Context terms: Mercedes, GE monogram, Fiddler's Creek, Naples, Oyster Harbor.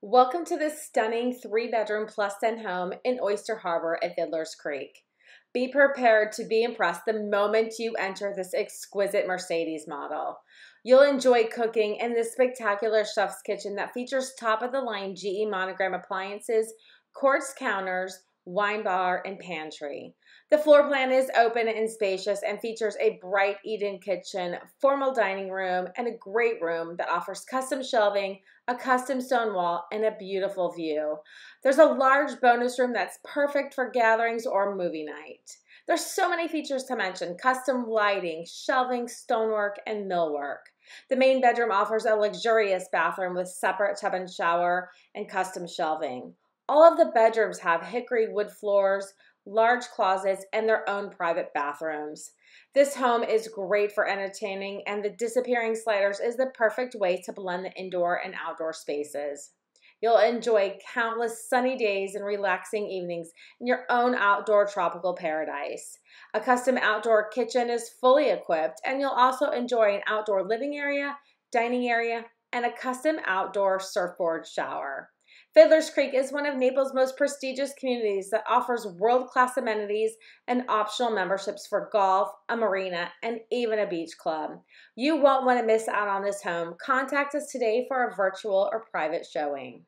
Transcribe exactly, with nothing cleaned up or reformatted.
Welcome to this stunning three-bedroom plus ten home in Oyster Harbor at Fiddler's Creek. Be prepared to be impressed the moment you enter this exquisite Mercedes model. You'll enjoy cooking in this spectacular chef's kitchen that features top-of-the-line G E monogram appliances, quartz counters, wine bar, and pantry. The floor plan is open and spacious and features a bright eat-in kitchen, formal dining room, and a great room that offers custom shelving, a custom stone wall, and a beautiful view. There's a large bonus room that's perfect for gatherings or movie night. There's so many features to mention: custom lighting, shelving, stonework, and millwork. The main bedroom offers a luxurious bathroom with separate tub and shower and custom shelving. All of the bedrooms have hickory wood floors, large closets, and their own private bathrooms. This home is great for entertaining, and the disappearing sliders is the perfect way to blend the indoor and outdoor spaces. You'll enjoy countless sunny days and relaxing evenings in your own outdoor tropical paradise. A custom outdoor kitchen is fully equipped, and you'll also enjoy an outdoor living area, dining area, and a custom outdoor surfboard shower. Fiddler's Creek is one of Naples' most prestigious communities that offers world-class amenities and optional memberships for golf, a marina, and even a beach club. You won't want to miss out on this home. Contact us today for a virtual or private showing.